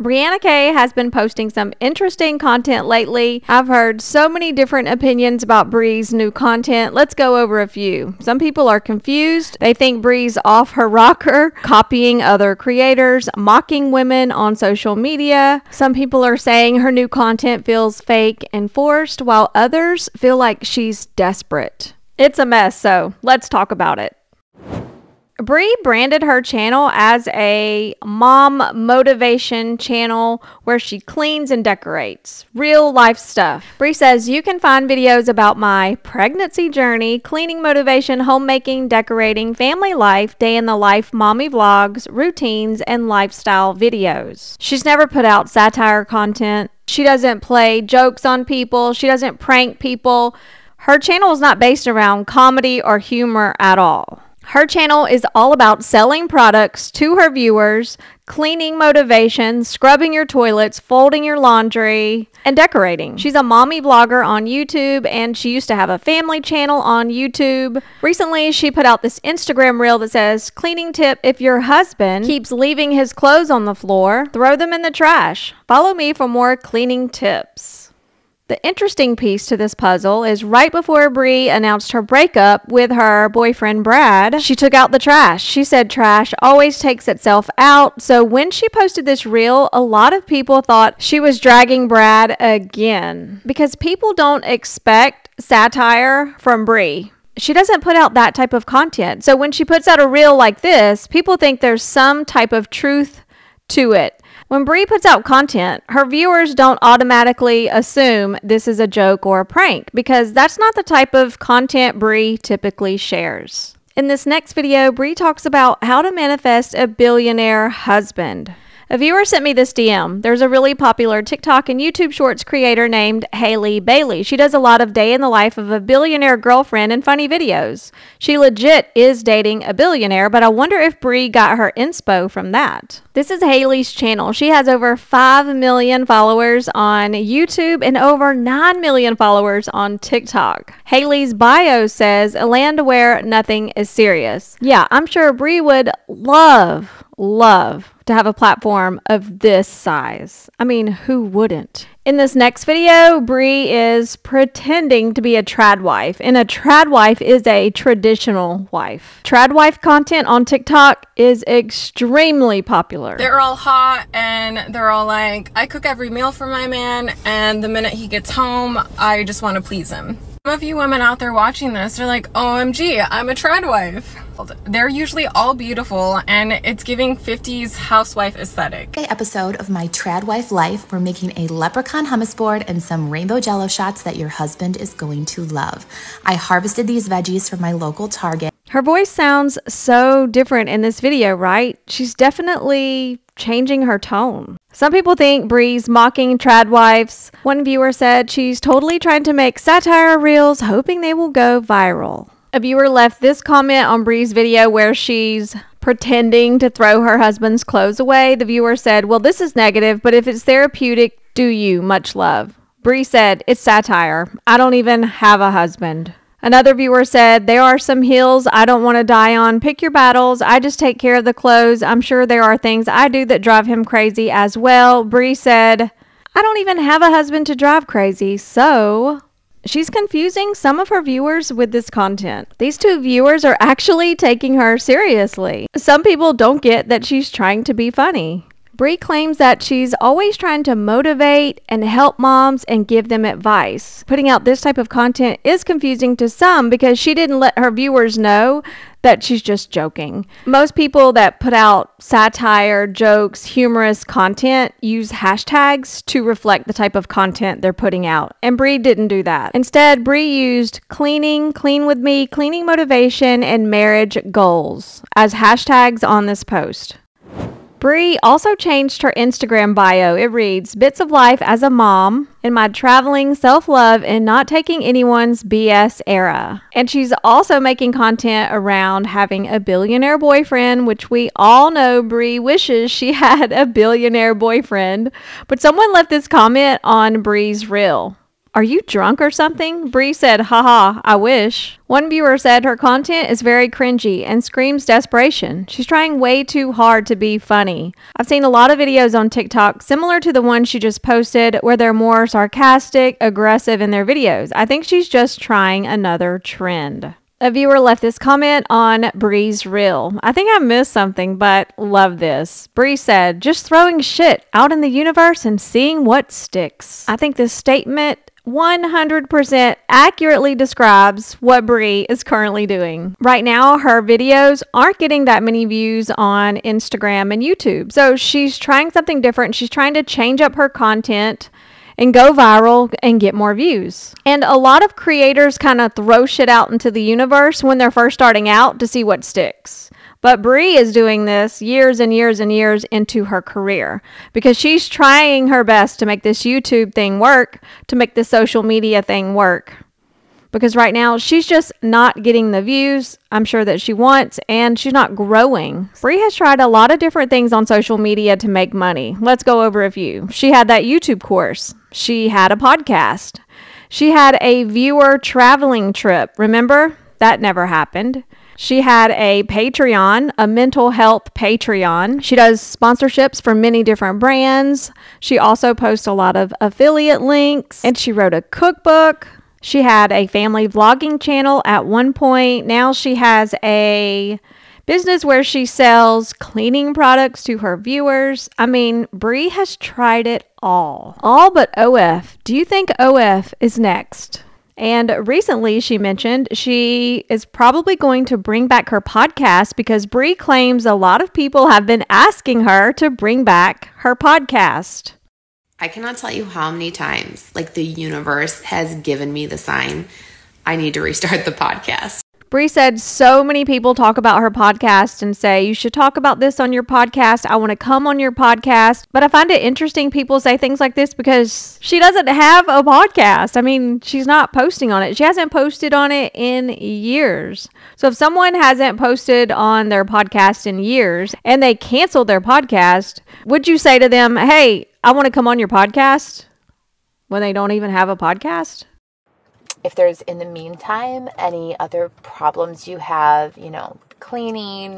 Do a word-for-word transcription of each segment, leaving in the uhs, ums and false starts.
Brianna Kay has been posting some interesting content lately. I've heard so many different opinions about Bree's new content. Let's go over a few. Some people are confused. They think Bree's off her rocker, copying other creators, mocking women on social media. Some people are saying her new content feels fake and forced, while others feel like she's desperate. It's a mess, so let's talk about it. Bree branded her channel as a mom motivation channel where she cleans and decorates. Real life stuff. Bree says, you can find videos about my pregnancy journey, cleaning motivation, homemaking, decorating, family life, day in the life, mommy vlogs, routines, and lifestyle videos. She's never put out satire content. She doesn't play jokes on people. She doesn't prank people. Her channel is not based around comedy or humor at all. Her channel is all about selling products to her viewers, cleaning motivation, scrubbing your toilets, folding your laundry, and decorating. She's a mommy blogger on YouTube, and she used to have a family channel on YouTube. Recently, she put out this Instagram reel that says, cleaning tip: if your husband keeps leaving his clothes on the floor, throw them in the trash. Follow me for more cleaning tips. The interesting piece to this puzzle is right before Bree announced her breakup with her boyfriend Brad, she took out the trash. She said trash always takes itself out, so when she posted this reel, a lot of people thought she was dragging Brad again, because people don't expect satire from Bree. She doesn't put out that type of content, so when she puts out a reel like this, people think there's some type of truth to it. When Bree puts out content, her viewers don't automatically assume this is a joke or a prank, because that's not the type of content Bree typically shares. In this next video, Bree talks about how to manifest a billionaire husband. A viewer sent me this D M. There's a really popular TikTok and YouTube Shorts creator named Hailey Bailey. She does a lot of day in the life of a billionaire girlfriend and funny videos. She legit is dating a billionaire, but I wonder if Bree got her inspo from that. This is Hailey's channel. She has over five million followers on YouTube and over nine million followers on TikTok. Hailey's bio says, a land where nothing is serious. Yeah, I'm sure Bree would love, love to have a platform of this size. I mean, who wouldn't? In this next video, Bree is pretending to be a trad wife, and a trad wife is a traditional wife. Trad wife content on TikTok is extremely popular. They're all hot and they're all like, I cook every meal for my man, and the minute he gets home, I just want to please him. Some of you women out there watching this are like, O M G, I'm a trad wife. They're usually all beautiful, and it's giving fifties housewife aesthetic. Today's episode of my trad wife life, we're making a leprechaun hummus board and some rainbow jello shots that your husband is going to love. I harvested these veggies from my local Target. Her voice sounds so different in this video, right? She's definitely changing her tone. Some people think Bree's mocking trad wives. One viewer said she's totally trying to make satire reels, hoping they will go viral. A viewer left this comment on Bree's video where she's pretending to throw her husband's clothes away. The viewer said, well, this is negative, but if it's therapeutic, do you? Much love. Bree said, it's satire. I don't even have a husband. Another viewer said, there are some hills I don't want to die on. Pick your battles. I just take care of the clothes. I'm sure there are things I do that drive him crazy as well. Bree said, I don't even have a husband to drive crazy, so... She's confusing some of her viewers with this content. These two viewers are actually taking her seriously. Some people don't get that she's trying to be funny. Bree claims that she's always trying to motivate and help moms and give them advice. Putting out this type of content is confusing to some because she didn't let her viewers know that she's just joking. Most people that put out satire, jokes, humorous content use hashtags to reflect the type of content they're putting out. And Bree didn't do that. Instead, Bree used cleaning, clean with me, cleaning motivation, and marriage goals as hashtags on this post. Bree also changed her Instagram bio. It reads, bits of life as a mom in my traveling, self-love, and not taking anyone's B S era. And she's also making content around having a billionaire boyfriend, which we all know Bree wishes she had a billionaire boyfriend. But someone left this comment on Bree's reel. Are you drunk or something? Bree said, haha, I wish. One viewer said her content is very cringy and screams desperation. She's trying way too hard to be funny. I've seen a lot of videos on TikTok similar to the one she just posted where they're more sarcastic, aggressive in their videos. I think she's just trying another trend. A viewer left this comment on Bree's reel. I think I missed something, but love this. Bree said, just throwing shit out in the universe and seeing what sticks. I think this statement one hundred percent accurately describes what Bree is currently doing. Right now, her videos aren't getting that many views on Instagram and YouTube. So she's trying something different. She's trying to change up her content and go viral and get more views. And a lot of creators kind of throw shit out into the universe when they're first starting out to see what sticks. But Bree is doing this years and years and years into her career because she's trying her best to make this YouTube thing work, to make this social media thing work. Because right now, she's just not getting the views I'm sure that she wants, and she's not growing. Bree has tried a lot of different things on social media to make money. Let's go over a few. She had that YouTube course. She had a podcast. She had a viewer traveling trip. Remember? That never happened. She had a Patreon, a mental health Patreon. She does sponsorships for many different brands. She also posts a lot of affiliate links, and she wrote a cookbook. She had a family vlogging channel at one point. Now she has a business where she sells cleaning products to her viewers. I mean, Bree has tried it all. All but O F. Do you think O F is next? And recently she mentioned she is probably going to bring back her podcast because Bree claims a lot of people have been asking her to bring back her podcast. I cannot tell you how many times, like, the universe has given me the sign, I need to restart the podcast. Bree said so many people talk about her podcast and say, you should talk about this on your podcast. I want to come on your podcast. But I find it interesting people say things like this because she doesn't have a podcast. I mean, she's not posting on it. She hasn't posted on it in years. So if someone hasn't posted on their podcast in years and they canceled their podcast, would you say to them, hey, I want to come on your podcast, when they don't even have a podcast? If there's, in the meantime, any other problems you have, you know, cleaning,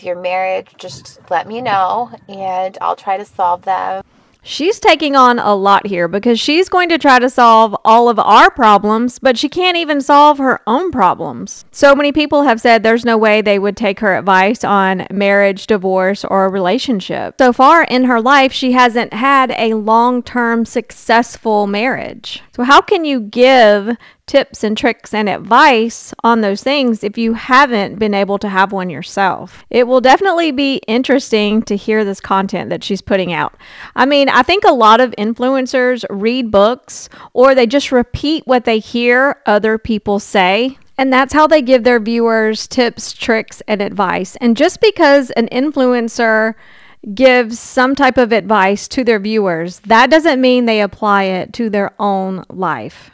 your marriage, just let me know and I'll try to solve them. She's taking on a lot here because she's going to try to solve all of our problems, but she can't even solve her own problems. So many people have said there's no way they would take her advice on marriage, divorce, or a relationship. So far in her life, she hasn't had a long-term successful marriage. So how can you give tips and tricks and advice on those things if you haven't been able to have one yourself? It will definitely be interesting to hear this content that she's putting out. I mean, I think a lot of influencers read books or they just repeat what they hear other people say. And that's how they give their viewers tips, tricks, and advice. And just because an influencer gives some type of advice to their viewers, that doesn't mean they apply it to their own life.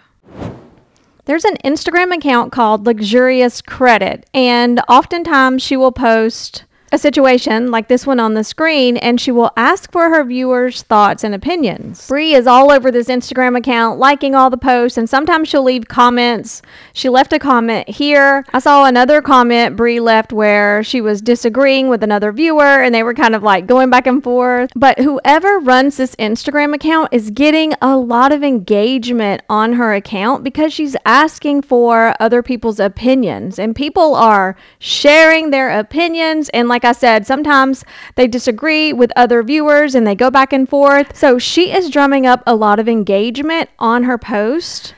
There's an Instagram account called Luxurious Credit, and oftentimes she will post a situation like this one on the screen, and she will ask for her viewers' thoughts and opinions. Bree is all over this Instagram account, liking all the posts, and sometimes she'll leave comments. She left a comment here. I saw another comment Bree left where she was disagreeing with another viewer, and they were kind of like going back and forth. But whoever runs this Instagram account is getting a lot of engagement on her account because she's asking for other people's opinions, and people are sharing their opinions. And like Like I said, sometimes they disagree with other viewers and they go back and forth. So she is drumming up a lot of engagement on her post.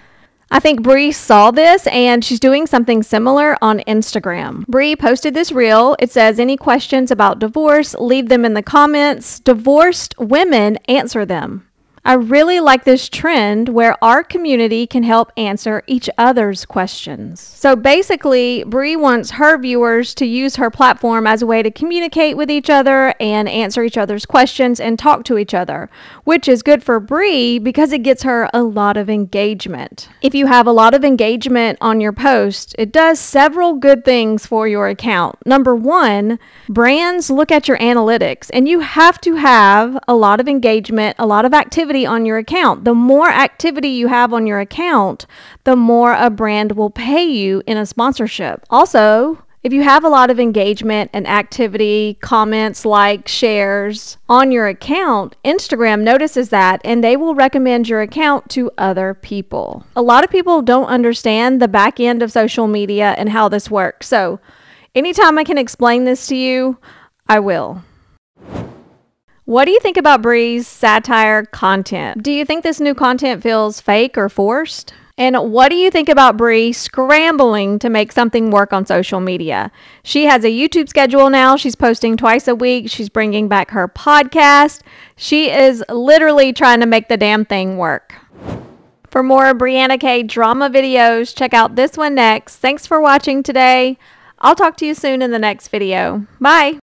I think Bree saw this and she's doing something similar on Instagram. Bree posted this reel. It says, any questions about divorce, leave them in the comments. Divorced women answer them. I really like this trend where our community can help answer each other's questions. So basically, Bree wants her viewers to use her platform as a way to communicate with each other and answer each other's questions and talk to each other, which is good for Bree because it gets her a lot of engagement. If you have a lot of engagement on your post, it does several good things for your account. Number one, brands look at your analytics, and you have to have a lot of engagement, a lot of activity activity on your account. The more activity you have on your account, the more a brand will pay you in a sponsorship. Also, if you have a lot of engagement and activity, comments, likes, shares on your account, Instagram notices that and they will recommend your account to other people. A lot of people don't understand the back end of social media and how this works. So anytime I can explain this to you, I will. What do you think about Bree's satire content? Do you think this new content feels fake or forced? And what do you think about Bree scrambling to make something work on social media? She has a YouTube schedule now. She's posting twice a week. She's bringing back her podcast. She is literally trying to make the damn thing work. For more Brianna Kay drama videos, check out this one next. Thanks for watching today. I'll talk to you soon in the next video. Bye.